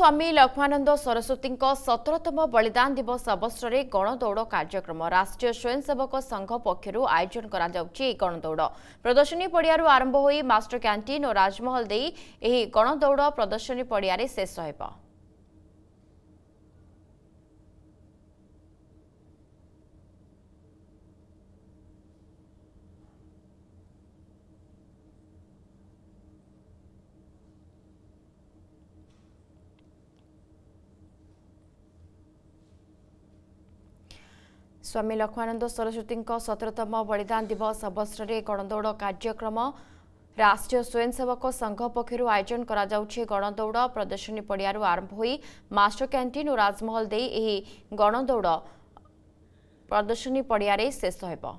स्वामी लक्ष्मणानंद सरस्वती 17तम बलिदान दिवस अवसर में गणदौड़ कार्यक्रम राष्ट्रीय स्वयंसेवक संघ पक्षर आयोजन करा गणदौड़ प्रदर्शनी पड़िया आरंभ होई मास्टर कैंटीन और राजमहल दे एही गणदौड़ प्रदर्शनी पड़िया रे शेष होइबा। स्वामी लक्ष्मणानंद सरस्वती 17तम बलिदान दिवस अवसर में गणदौड़ कार्यक्रम राष्ट्रीय स्वयंसेवक संघ पक्षर आयोजन करा गणदौड़ प्रदर्शनी पड़िया आरंभ होई मास्टर कैंटीन और राजमहल दे एही गणदौड़ प्रदर्शनी पड़िया रे शेष होइबा।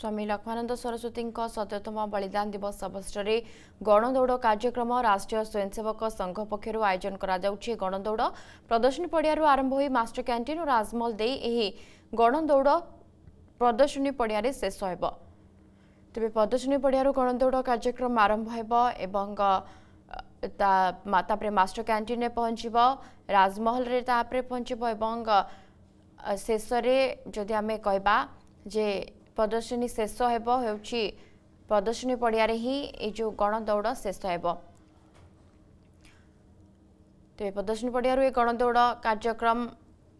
स्वामी लक्ष्मणानंद सरस्वती 17तम बलिदान दिवस अवसर में गणदौड़ कार्यक्रम राष्ट्रीय स्वयंसेवक संघ पक्षर आयोजन करा गणदौड़ प्रदर्शनी पड़िया आरंभ होई मास्टर कैंटीन और राजमहल दे एही गणदौड़ प्रदर्शनी पड़िया रे शेष होइबा। तबे प्रदर्शनी पड़िया गणदौड़ कार्यक्रम आरंभ होइबा एवं तापरे मास्टर कैंटीन में पहुंचबा राजमहल रे तापरे पहुंचबा एवं शेष रे जदि आमे कहबा जे प्रदर्शनी शेष होची प्रदर्शनी पड़िया ही जो गणदौड़ शेष हो प्रदर्शनी पड़िया गणदौड़ कार्यक्रम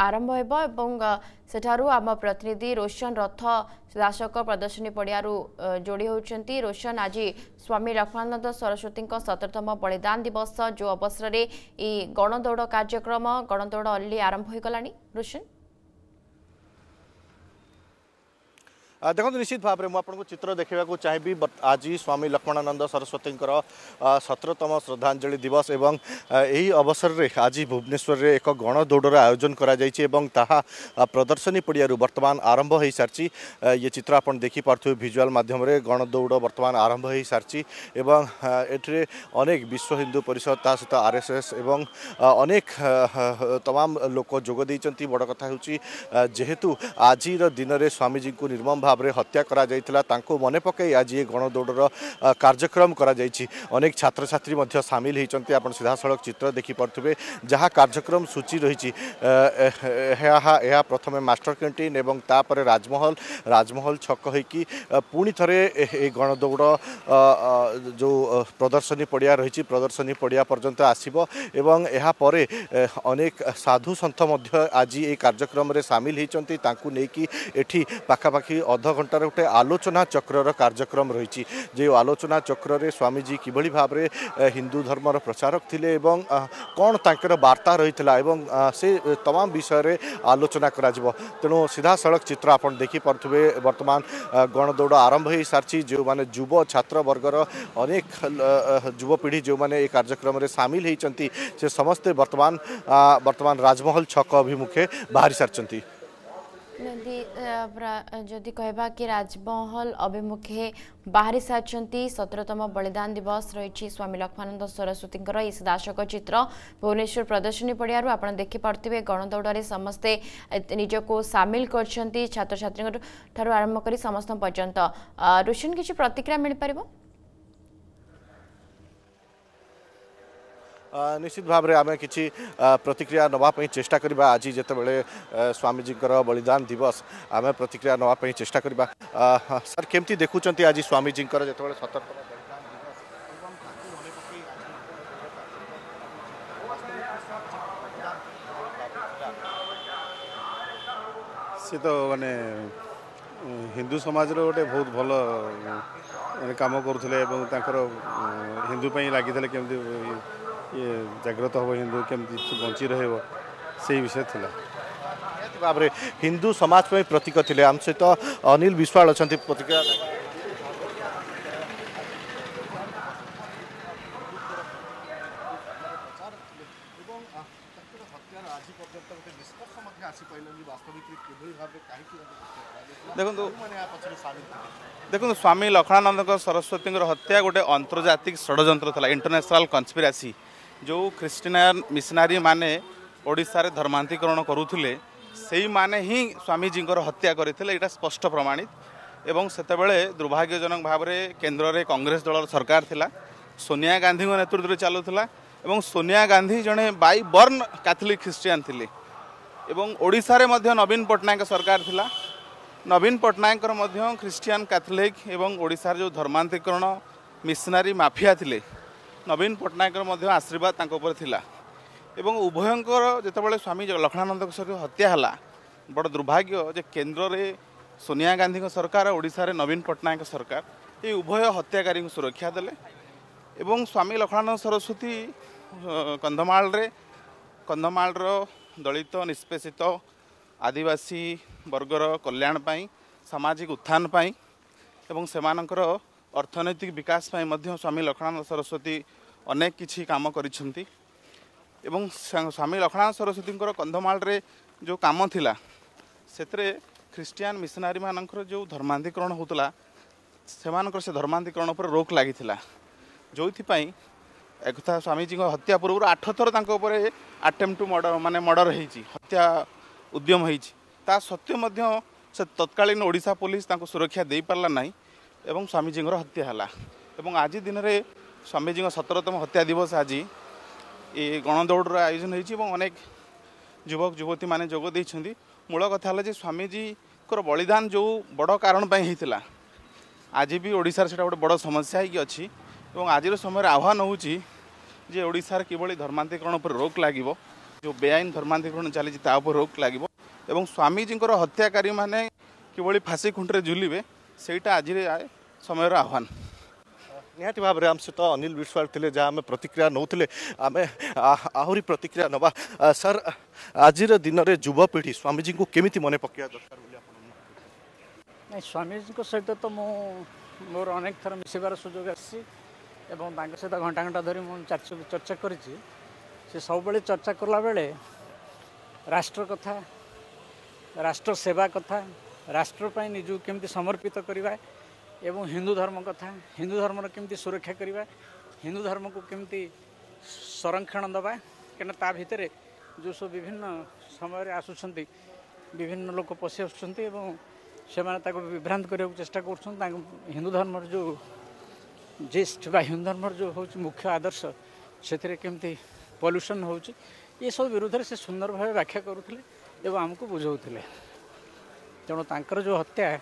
आरंभ हो। आम प्रतिनिधि रोशन रथ दासक प्रदर्शनी पड़िया जोड़ी होती। रोशन आज स्वामी लक्ष्मणानंद सरस्वती 17तम बलिदान दिवस जो अवसर में ये गणदौड़ कार्यक्रम गणदौड़ अल्ली आरंभ हो गलानी। रोशन देखो निश्चित भाव में मुझे चित्र देखा चाहिए। आज स्वामी लक्ष्मणानंद सरस्वती 17तम श्रद्धांजलि दिवस एवं यही अवसर में आज भुवनेश्वर में एक गणदौड़ आयोजन करा प्रदर्शनी पड़िया वर्तमान आरंभ हो सारी। ये चित्र आप देखिपे भिजुआल मध्यम गणदौड़ वर्तमान आरंभ हो सारी। ये अनेक विश्व हिंदू परिषद ता सहित आरएसएस एवं अनेक तमाम लोक जोगद। बड़ कथा हूँ जेहेतु आज दिन में स्वामीजी को निर्मम भावरे हत्या करा तांको मने पकई आज ये गणदौड़ कार्यक्रम करा अनेक छात्र छात्री मध्य सामिल होती। आप सीधा सड़क चित्र देखिपे जहाँ कार्यक्रम सूची रही प्रथम मास्टर कैंटीन एवं तापर राजमहल राजमहल छक होकि पुणी थे गणदौड़ जो प्रदर्शनी पड़िया रही प्रदर्शनी पड़िया पर्यंत आसब एवं यापर अनेक साधु सन्थ आज ये कार्यक्रम सामिल होती। ताकि एटी पाखापाखि अध घंटार गोटे आलोचना चक्रर कार्यक्रम रही जो आलोचना चक्रे स्वामीजी किभली भाव में हिंदू धर्मर प्रचारक थिले एवं कौन तांकर वार्ता रही थिला एवं से तमाम विषय रे आलोचना करा जबो। तेणु सीधा सड़क चित्र आपन देखि परथुबे वर्तमान गणदौड़ आरंभ हो सारी। जो माने युव छात्र वर्गर अनेक युवपीढ़ी जो माने ए कार्यक्रम रे सामिल होती से समस्ते वर्तमान राजमहल छक अभिमुखे बाहरी सारी। जदि कहबा कि राजमहल अभिमुखे बाहरी सारी 17तम बलिदान दिवस रही स्वामी लक्ष्मणानंद सरस्वती दासक चित्र भुवनेश्वर प्रदर्शनी पड़िया आप देखिपे गणदौड़ समस्ते निजको सामिल कर छात्र छात्री आरंभ कर समस्त पर्यंत। रोशन किसी प्रतिक्रिया मिल पार? निश्चित भाव में आम कि प्रतिक्रिया नापी चेष्टा करवा। आज जितेबले स्वामीजी बलिदान दिवस आम प्रतिक्रिया नापी चेष्टा करवा। सर केमती देखुं आज स्वामीजी जितेबले 17 सी तो माने हिंदू समाज रोटे बहुत भल काम करुले हिंदूपाई लगी ये जागृत हम हिंदू केमती बंची रही विषय था भाव में हिंदू समाज पर प्रतीक थे। आम सहित अनिल विश्वाल अच्छा प्रतिक्रिया देखो स्वामी लक्ष्मणानंद सरस्वती हत्या गोटे अंतर्जातिक षड्यंत्र था इंटरनेशनल कन्स्पिरेसी जो क्रिश्चियन मिशनरी माने ओडिशा रे धर्मांतरण करूथिले सेही माने ही स्वामीजी हत्या करथिले। एटा स्पष्ट प्रमाणित एवं सेतेबेले दुर्भाग्यजनक भाव में केन्द्र में कांग्रेस दल सरकार थिला। सोनिया गांधी नेतृत्व चलुला। सोनिया गांधी जड़े बाई बर्न कैथोलिक ख्रीस्टियन थिले। ओडिशा रे मध्य नवीन पटनायक सरकार थिला। नवीन पटनायक मध्य ख्रीस्टियन कैथोलिक एवं ओडिशा जो धर्मांतरीकरण मिशनरी माफिया थिले नवीन पटनायक मध्य आशीर्वाद तांको ऊपर थिला। उभयंकर जेतेबेले स्वामी लक्ष्मणानंद सरस्वती हत्या हला बड़ दुर्भाग्य जे केन्द्र रे सोनिया गांधी सरकार ओडिशा रे नवीन पटनायक सरकार ये उभय हत्याकारी सुरक्षा देले। एवं स्वामी लक्ष्मणानंद सरस्वती कंधमाल दलित निष्पेषित आदिवासी वर्गर कल्याण पाई सामाजिक उत्थान पाई एवं सेमानकर अर्थनैतिक विकास पाई मध्य स्वामी लक्ष्मणानंद सरस्वती अनेक किछि काम करिसेंती। एवं स्वामी लक्ष्मणानंद सरस्वती कंधमाल रे जो काम थिला सेतरे ख्रिस्टियन मिशनरी मानकर जो धर्मांतरीकरण होता से धर्मांतरीकरण पर रोक लगी जो एक स्वामीजी हत्या पूर्व 8 थर अटेम्प्ट टू मर्डर माने मर्डर होती हत्या उद्यम होता सत्य से तत्कालीन ओडिशा पुलिस सुरक्षा दे पारा ना एवं स्वामीजी हत्या हला। आज दिन में स्वामीजी 17तम हत्या दिवस आज ये गणदौड़ आयोजन होनेक युवक युवती मैंने जोगदे मूल कथा है स्वामीजी बलिदान जो बड़ कारण होता आज भी ओडिशा से गोटे बड़ समस्या ही अच्छी। आज समय आह्वान होशार किभली धर्मांतरीकरण पर रोक लगे जो बेआईन धर्मांतरीकरण चली रोक लगे एवं स्वामीजी हत्याकारी मैंने किभली फाँसी खुंटे झुलिवे सेटा आज समय आह्वान निहाती भाव में आम सहित अनिल विश्वाल थे जहाँ आम प्रतिक्रिया नौते आम आहरी प्रतिक्रिया नवा। सर आज दिन में युवपीढ़ी स्वामीजी को केमी मन पकड़ा दरकार? स्वामीजी को सहित तो मोर अनेक थर मिसबार सुजोग आसी सहित घंटा घंटा धरी मुझे चर्चा कर सब चर्चा कला बेले राष्ट्र कथा राष्ट्र सेवा कथा राष्ट्रपाई निजी केमी समर्पित करवा एवं हिंदू धर्म कथा हिंदू धर्म केमती सुरक्षा करवा हिंदू धर्म को केमती संरक्षण दवा क्या ता भितर जो सब विभिन्न समय आसुंट विभिन्न लोक पशि आसुँच से विभ्रांत करने चेष्टा कर हिंदू धर्म जो जेस्ट बा हिंदू धर्म जो हूँ मुख्य आदर्श से केमती पॉल्यूशन हो सब विरोध से सुंदर भाव व्याख्या करुले आमको बुझाऊले। तेणु तांकर जो हत्या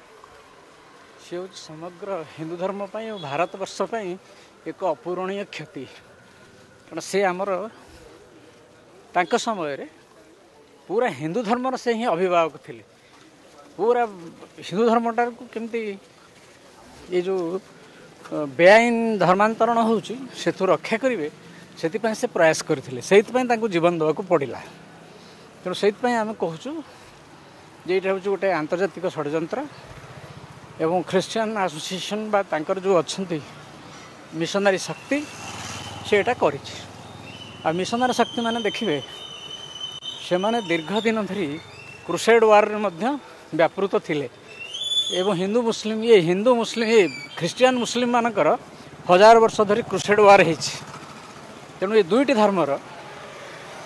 सी हूँ समग्र हिंदू धर्म पर भारतवर्ष एक अपूरणीय क्षति कारण से आमर समय पूरा हिंदू धर्मर से ही अभिभावक थिले। पूरा हिंदू धर्मटा को केमती ये जो बेआईन धर्मांतरण होथु रक्षा करेंगे से प्रयास करथिले जीवन देवाक पड़ा। तेणु से आम कहूँ ये गोटे आंतर्जातिक षड्यंत्र एवं ख्रिश्चियन एसोसिएशन बा तांकर जो अच्छी मिशनरी शक्ति से यहाँ मिशनरी शक्ति मैंने देखिए से मैंने दीर्घ दिन धरी क्रुसेड वार व्यापृत थिले एवं हिंदू मुस्लिम ये ख्रिश्चियन मुस्लिम मानकर 1000 वर्ष धरी क्रुसेड वार हो। तेणु ये दुईटी धर्मर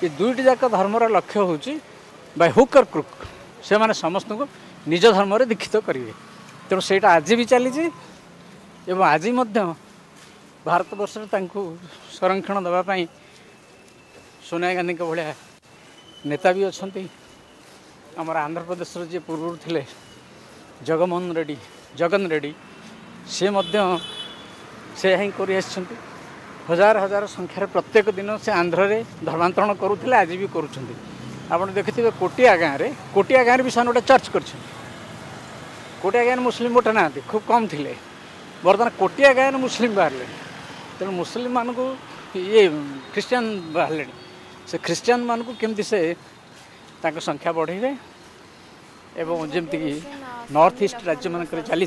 ये दुईटी जाक धर्मर लक्ष्य हूँ बाय हुक और क्रुक से मैंने समस्त को निज धर्म दीक्षित करेंगे। तेणु से आज भी चली आज भारतवर्ष संरक्षण देवाई सोनिया गांधी भाया नेता भी अच्छा आमर आंध्र प्रदेश जी पूर्व थे जगन रेड्डी से ही कर हजार हजार संख्यार प्रत्येक दिन से आंध्र रे धर्मांतरण करुले आज भी करुँच। देखिए कोटिया गाँव भी से गोटे चर्च कर कोटिया गाँव मुस्लिम गोटे ना खूब कम थे बर्तमान कोटिया गाँव मुस्लिम बाहर। तेणु मुस्लिम मान को ये ख्रिस्टियन बाहर से ख्रिस्टियन मान को केमती से संख्या बढ़े एवं जमती नॉर्थ ईस्ट राज्य मान चली